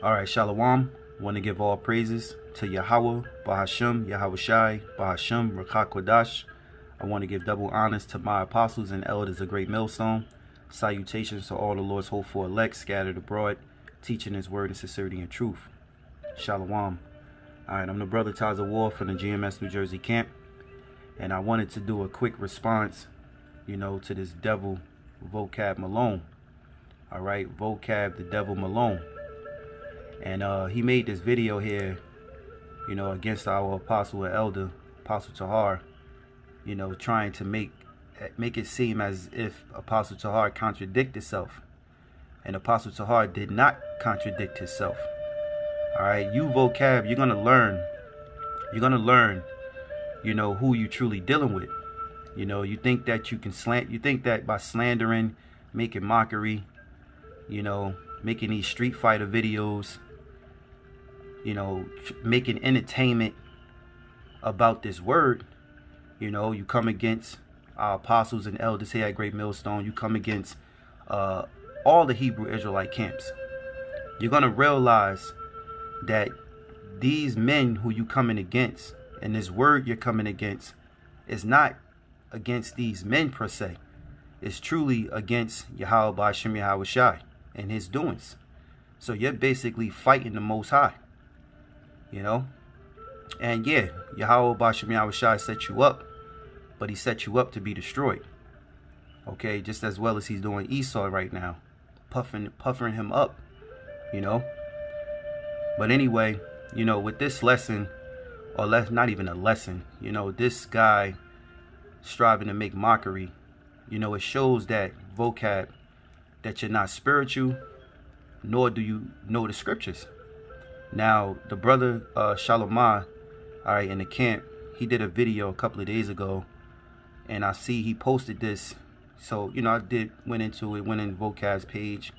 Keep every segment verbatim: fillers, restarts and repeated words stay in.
All right, Shalom. Want to give all praises to Yahawah, BaHaSham, Yahawashi, BaHaSham, Ruach Ha Qadash. I want to give double honors to my apostles and elders of Great Millstone. Salutations to all the Lord's hopeful elect scattered abroad, teaching His word in sincerity and truth. Shalom. All right, I'm the brother Taza Wall from the G M S New Jersey camp, and I wanted to do a quick response, you know, to this devil, Vocab Malone. All right, Vocab the devil Malone. And uh, he made this video here, you know, against our apostle or elder, Apostle Tahar, you know, trying to make make it seem as if Apostle Tahar contradicted himself. And Apostle Tahar did not contradict himself. All right, you vocab, you're going to learn, you're going to learn, you know, who you truly dealing with. You know, you think that you can slant, you think that by slandering, making mockery, you know, making these street fighter videos, you know, making entertainment about this word, you know, you come against our apostles and elders here at Great Millstone. You come against uh, all the Hebrew Israelite camps. You're going to realize that these men who you coming against and this word you're coming against is not against these men per se. It's truly against Yahawah BaHaSham Yahawashi and His doings. So you're basically fighting the Most High, you know. And yeah, Yahawah BaHaSham Yahawashi set you up, but He set you up to be destroyed. Okay, just as well as He's doing Esau right now, puffing puffering him up, you know. But anyway, you know, with this lesson, or less, not even a lesson, you know, this guy striving to make mockery, you know, it shows that vocab that you're not spiritual, nor do you know the scriptures. Now, the brother uh, Shalomah, all right, in the camp, he did a video a couple of days ago, and I see he posted this. So, you know, I did went into it, went in vocab's page.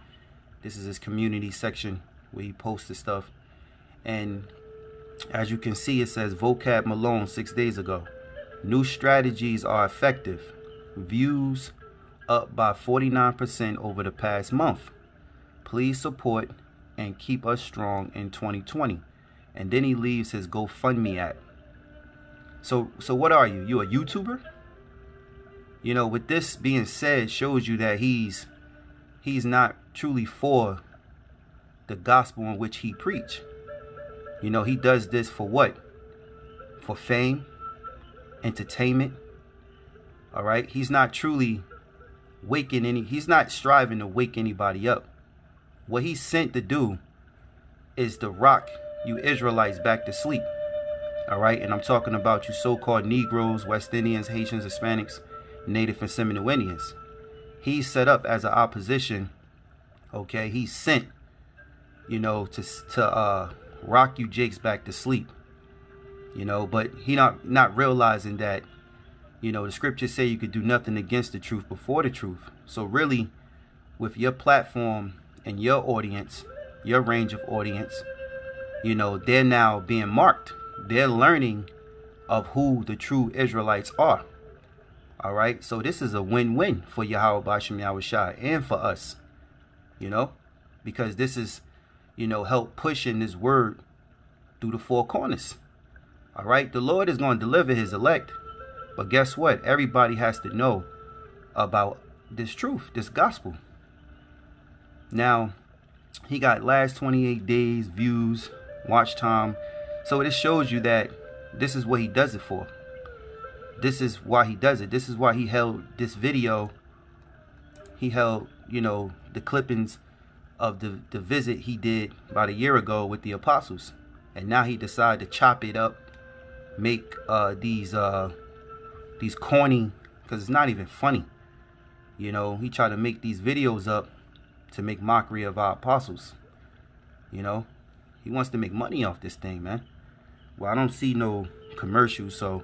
This is his community section where he posted stuff. And as you can see, it says Vocab Malone six days ago. New strategies are effective. Views up by forty-nine percent over the past month. Please support and keep us strong in twenty twenty. And then he leaves his GoFundMe app. So, so what are you? You a YouTuber? You know, with this being said, shows you that he's he's not truly for the gospel in which he preached. You know, he does this for what? For fame, entertainment. All right, he's not truly waking any. He's not striving to wake anybody up. What he's sent to do is to rock you Israelites back to sleep. All right, and I'm talking about you so-called Negroes, West Indians, Haitians, Hispanics, Native and Seminole Indians. He's set up as an opposition. Okay, he's sent, you know, to to uh, rock you Jakes back to sleep. You know, but he not not realizing that. You know, the scriptures say you could do nothing against the truth before the truth. So really, with your platform and your audience, your range of audience, you know, they're now being marked. They're learning of who the true Israelites are. All right. So this is a win-win for Yahawah BaHaSham Yahawashi and for us, you know, because this is, you know, help pushing this word through the four corners. All right. The Lord is going to deliver His elect. But guess what? Everybody has to know about this truth, this gospel. Now, he got last twenty-eight days, views, watch time. So it shows you that this is what he does it for. This is why he does it. This is why he held this video. He held, you know, the clippings of the, the visit he did about a year ago with the apostles. And now he decided to chop it up, make uh, these... Uh, These corny, because it's not even funny. You know, he tried to make these videos up to make mockery of our apostles. You know, he wants to make money off this thing, man. Well, I don't see no commercials, so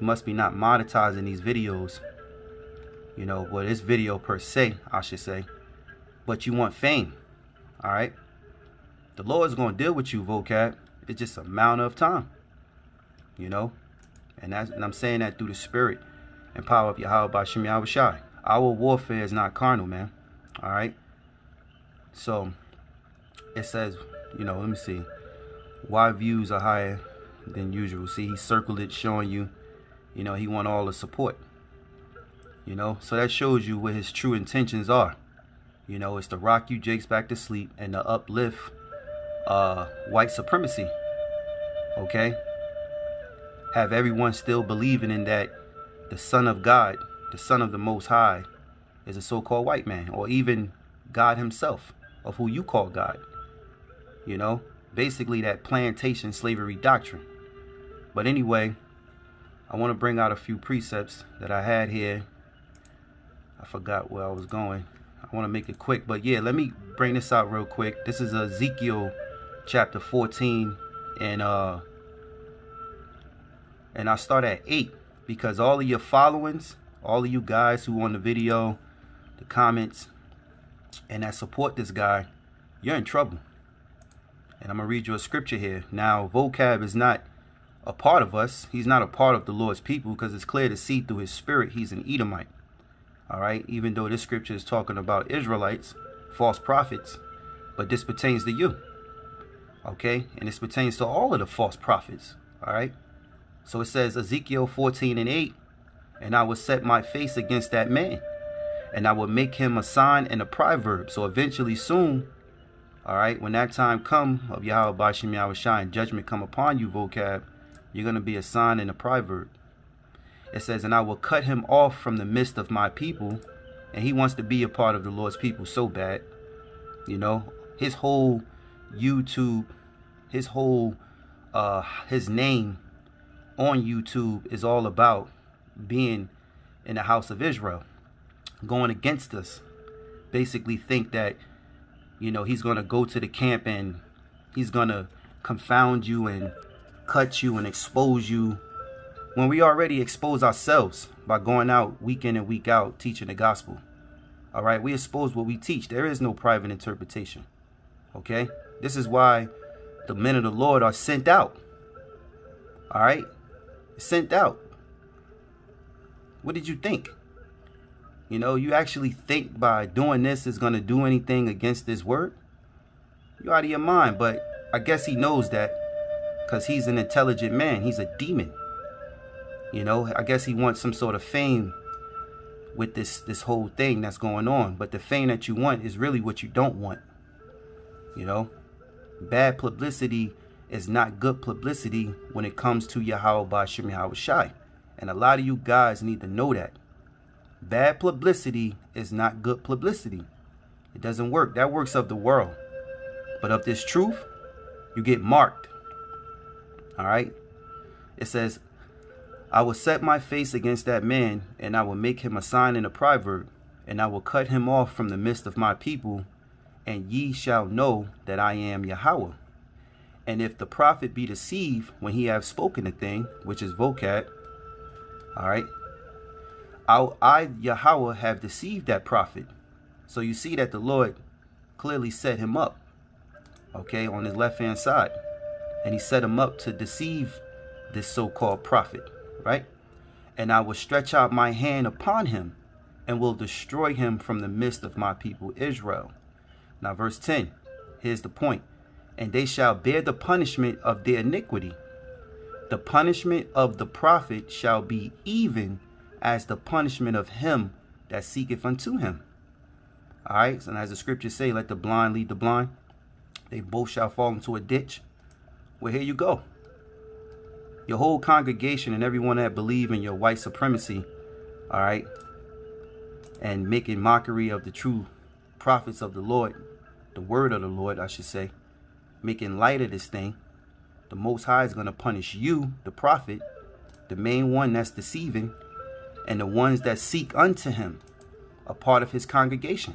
he must be not monetizing these videos. You know, well, this video per se, I should say. But you want fame, all right? The Lord's going to deal with you, vocab. It's just a matter of time, you know. And, that's, and I'm saying that through the spirit and power of Yahawah BaHaSham Yahawashi. Our warfare is not carnal, man. All right. So it says you know, let me see why views are higher than usual. See, he circled it, showing you, you know, he want all the support, you know, so that shows you what his true intentions are. You know, it's to rock you jakes back to sleep and to uplift uh, white supremacy, okay? Have everyone still believing in that the Son of God, the Son of the Most High, is a so-called white man, or even God himself, of who you call God, you know? Basically that plantation slavery doctrine. But anyway, I want to bring out a few precepts that I had here. I forgot where I was going. I want to make it quick, but yeah, let me bring this out real quick. This is Ezekiel chapter fourteen, and uh and I start at eight, because all of your followings, all of you guys who on the video, the comments, and that support this guy, you're in trouble. And I'm going to read you a scripture here. Now, Vocab is not a part of us. He's not a part of the Lord's people, because it's clear to see through his spirit he's an Edomite. All right? Even though this scripture is talking about Israelites, false prophets, but this pertains to you. Okay? And this pertains to all of the false prophets. All right? So it says, Ezekiel fourteen and eight, and I will set my face against that man, and I will make him a sign and a proverb. So eventually soon, all right, when that time come of Yahawashi, Shimei Abishai, and judgment come upon you, Vocab, you're going to be a sign and a proverb. It says, and I will cut him off from the midst of my people. And he wants to be a part of the Lord's people so bad. You know, his whole YouTube, his whole, uh, his name on YouTube is all about being in the house of Israel, going against us. Basically think that, you know, he's going to go to the camp and he's going to confound you and cut you and expose you, when we already expose ourselves by going out week in and week out teaching the gospel. All right, we expose what we teach. There is no private interpretation. Okay, this is why the men of the Lord are sent out. All right, sent out. What did you think? You know, you actually think by doing this is going to do anything against this word? You're out of your mind. But I guess he knows that, because he's an intelligent man. He's a demon. You know, I guess he wants some sort of fame with this, this whole thing that's going on. But the fame that you want is really what you don't want. You know, bad publicity is not good publicity when it comes to Yahawah BaHaSham Yahawashi. And a lot of you guys need to know that. Bad publicity is not good publicity. It doesn't work. That works of the world. But of this truth, you get marked. All right. It says, I will set my face against that man, and I will make him a sign and a proverb, and I will cut him off from the midst of my people, and ye shall know that I am Yahawah. And if the prophet be deceived when he have spoken a thing, which is Vocab, all right, I, I, Yahawah, have deceived that prophet. So you see that the Lord clearly set him up, okay, on his left-hand side. And he set him up to deceive this so-called prophet, right? And I will stretch out my hand upon him and will destroy him from the midst of my people Israel. Now, verse ten, here's the point. And they shall bear the punishment of their iniquity. The punishment of the prophet shall be even as the punishment of him that seeketh unto him. All right, so as the scriptures say, let the blind lead the blind, they both shall fall into a ditch. Well, here you go. Your whole congregation and everyone that believe in your white supremacy, all right, and making mockery of the true prophets of the Lord, the word of the Lord, I should say, making light of this thing, the Most High is going to punish you, the prophet, the main one that's deceiving, and the ones that seek unto him, a part of his congregation.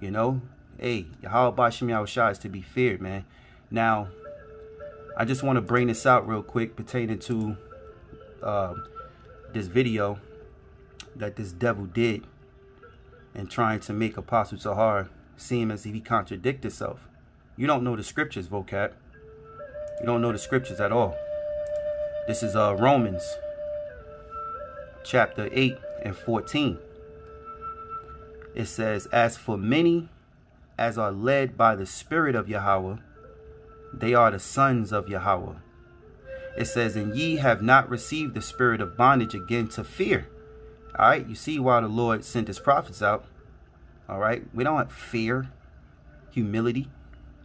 You know, hey, Yahawah BaHaSham Yahawashi is to be feared, man. Now, I just want to bring this out real quick pertaining to uh, this video that this devil did and trying to make Apostle Tahar seem as if he contradicts himself. You don't know the scriptures, Vocab. You don't know the scriptures at all. This is uh, Romans chapter eight and fourteen. It says, as for many as are led by the Spirit of Yahawah, they are the sons of Yahawah. It says, and ye have not received the spirit of bondage again to fear. All right, you see why the Lord sent his prophets out. All right, we don't have fear, humility,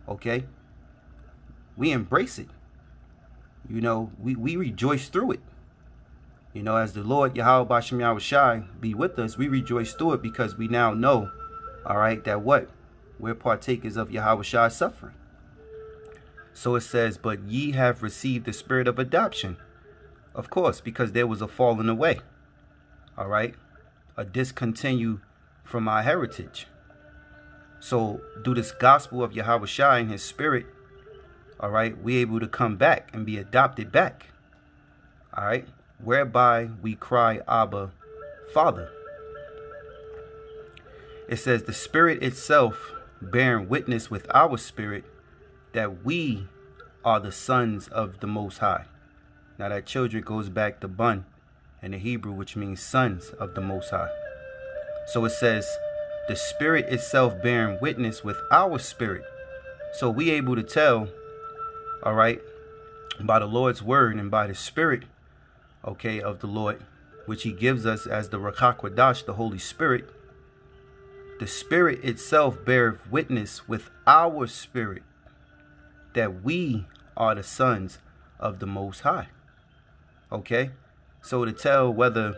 okay? We embrace it. You know, we, we rejoice through it. You know, as the Lord, Yahawah BaHaSham Yahawashi, be with us, we rejoice through it because we now know, all right, that what? We're partakers of Yahawashi's suffering. So it says, but ye have received the spirit of adoption. Of course, because there was a falling away. All right. A discontinue from our heritage. So through this gospel of Yahawashi and his spirit, all right, we're able to come back and be adopted back. All right. Whereby we cry, Abba, Father. It says the spirit itself bearing witness with our spirit that we are the sons of the Most High. Now that children goes back to bun in the Hebrew, which means sons of the Most High. So it says the spirit itself bearing witness with our spirit. So we able to tell, all right, by the Lord's word and by the spirit, okay, of the Lord, which he gives us as the Ruach Ha Qadash, the Holy Spirit. The spirit itself beareth witness with our spirit that we are the sons of the Most High. Okay? So to tell whether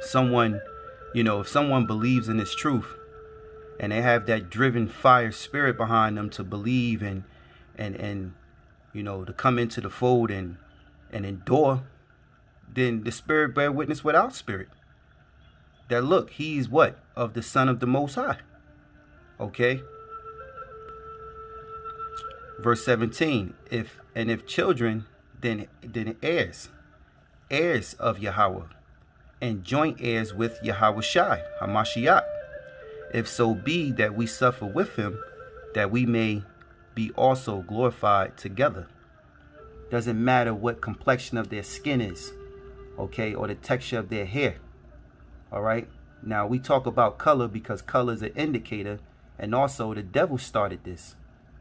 someone, you know, if someone believes in this truth and they have that driven fire spirit behind them to believe and, and, and you know, to come into the fold and, and endure, then the spirit bear witness with our spirit that, look, he's what? Of the Son of the Most High. Okay? Verse seventeen, if and if children, then, then heirs, heirs of Yahawah, and joint heirs with Yahawashi, Hamashiach, if so be that we suffer with him, that we may be also glorified together. Doesn't matter what complexion of their skin is, okay, or the texture of their hair, all right? Now, we talk about color because color is an indicator, and also the devil started this.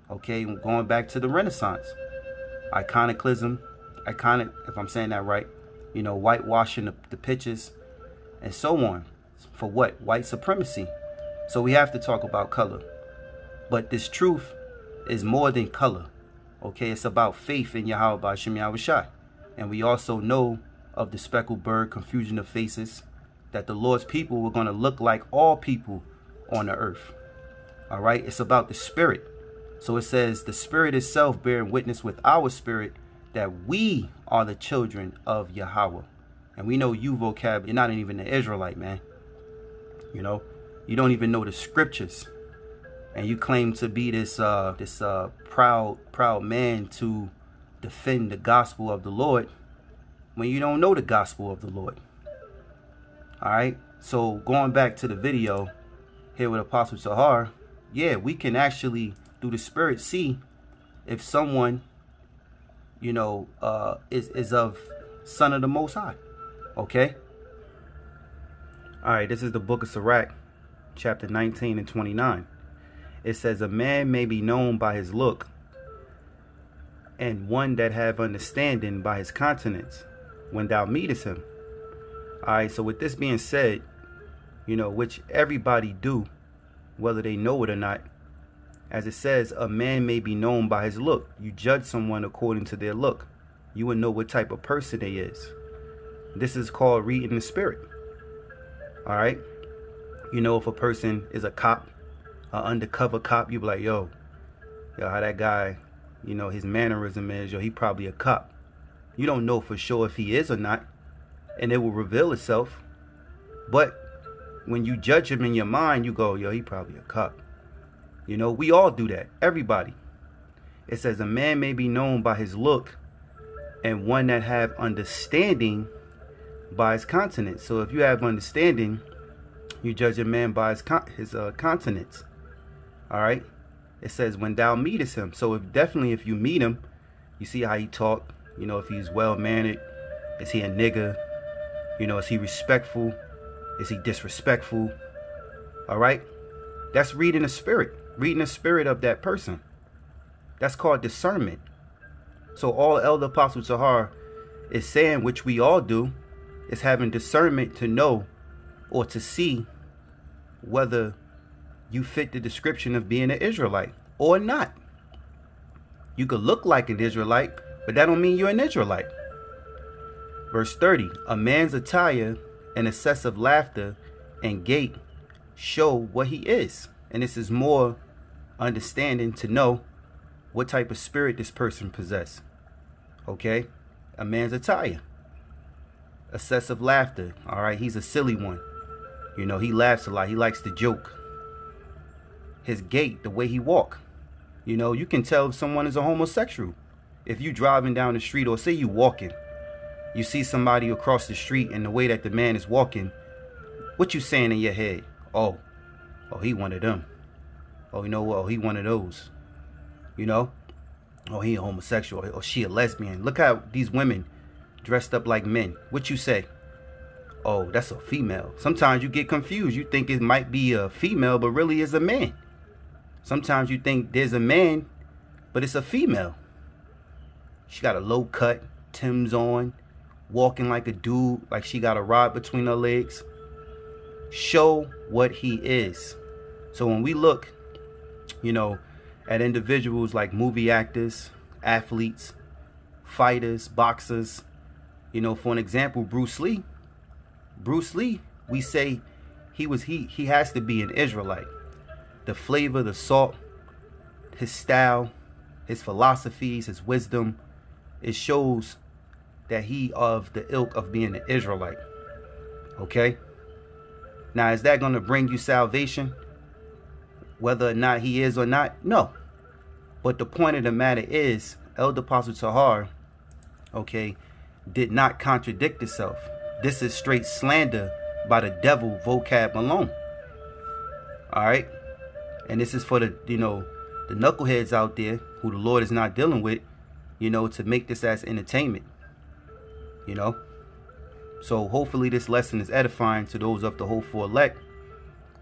Okay, going back to the Renaissance, iconoclasm, iconic, if I'm saying that right, you know, whitewashing the, the pictures and so on. For what? White supremacy. So we have to talk about color. But this truth is more than color. Okay, it's about faith in Yahawah BaHaSham Yahawashi. And we also know of the speckled bird confusion of faces, that the Lord's people were going to look like all people on the earth. All right, it's about the spirit. So it says the spirit itself bearing witness with our spirit that we are the children of Yahawah. And we know you, vocab, you're not even an Israelite, man. You know, you don't even know the scriptures. And you claim to be this uh, this uh, proud, proud man to defend the gospel of the Lord when you don't know the gospel of the Lord. All right. So going back to the video here with Apostle Sahar, yeah, we can actually, through the spirit, see if someone, you know, uh, is, is of Son of the Most High. Okay. All right. This is the book of Sirach, chapter nineteen and twenty-nine. It says a man may be known by his look, and one that have understanding by his countenance when thou meetest him. All right. So with this being said, you know, which everybody do, whether they know it or not, as it says, a man may be known by his look. You judge someone according to their look. You would know what type of person they is. This is called reading the spirit. All right. You know, if a person is a cop, an undercover cop, you be like, yo, yo, how that guy, you know, his mannerism is, yo, he probably a cop. You don't know for sure if he is or not, and it will reveal itself. But when you judge him in your mind, you go, yo, he probably a cop. You know, we all do that. Everybody. It says a man may be known by his look, and one that have understanding by his countenance. So if you have understanding, you judge a man by his con his uh, countenance. All right. It says when thou meetest him. So if definitely if you meet him, you see how he talk. You know, if he's well mannered, is he a nigga? You know, is he respectful? Is he disrespectful? All right. That's reading the spirit, reading the spirit of that person. That's called discernment. So all Elder Apostle Tahar is saying, which we all do, is having discernment to know or to see whether you fit the description of being an Israelite or not. You could look like an Israelite, but that don't mean you're an Israelite. Verse thirty, a man's attire and excess of laughter and gait show what he is. And this is more understanding to know what type of spirit this person possesses. Okay? A man's attire. Excessive laughter. All right, he's a silly one. You know, he laughs a lot. He likes to joke. His gait, the way he walk. You know, you can tell if someone is a homosexual. If you driving down the street, or say you walking, you see somebody across the street and the way that the man is walking, what you saying in your head? Oh, oh, he one of them. Oh, you know what? Oh, he one of those. You know? Oh, he a homosexual. Or oh, she a lesbian. Look how these women dressed up like men. What you say? Oh, that's a female. Sometimes you get confused. You think it might be a female, but really it's a man. Sometimes you think there's a man, but it's a female. She got a low cut, Tim's on, walking like a dude, like she got a rod between her legs. Show what he is. So when we look, you know, at individuals like movie actors, athletes, fighters, boxers, you know, for an example, Bruce Lee. Bruce Lee, we say he was he he has to be an Israelite. The flavor, the salt, his style, his philosophies, his wisdom, it shows that he of the ilk of being an Israelite. Okay? Now, is that going to bring you salvation? Whether or not he is or not? No. But the point of the matter is, Elder Apostle Tahar, okay, did not contradict itself. This is straight slander by the devil, Vocab Malone. All right? And this is for the, you know, the knuckleheads out there who the Lord is not dealing with, you know, to make this as entertainment, you know. So hopefully this lesson is edifying to those of the hopeful elect.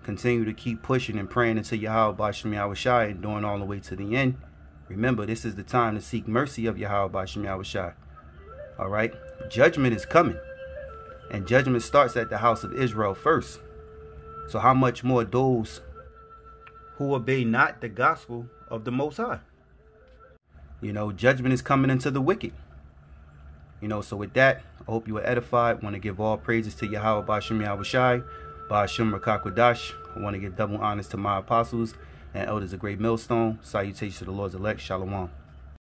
Continue to keep pushing and praying until Yahawashi, Shimei Abishai, and doing all the way to the end. Remember, this is the time to seek mercy of Yahawashi, Shimei Abishai. All right. Judgment is coming. And judgment starts at the house of Israel first. So how much more those who obey not the gospel of the Most High. You know, judgment is coming into the wicked. You know, so with that, I hope you are edified. I want to give all praises to Yahawah, BaHaSham, Yahawashi, BaHaSham, Ruach Ha Qadash. I want to give double honors to my apostles and elders of Great Millstone. Salutations to the Lord's elect. Shalom.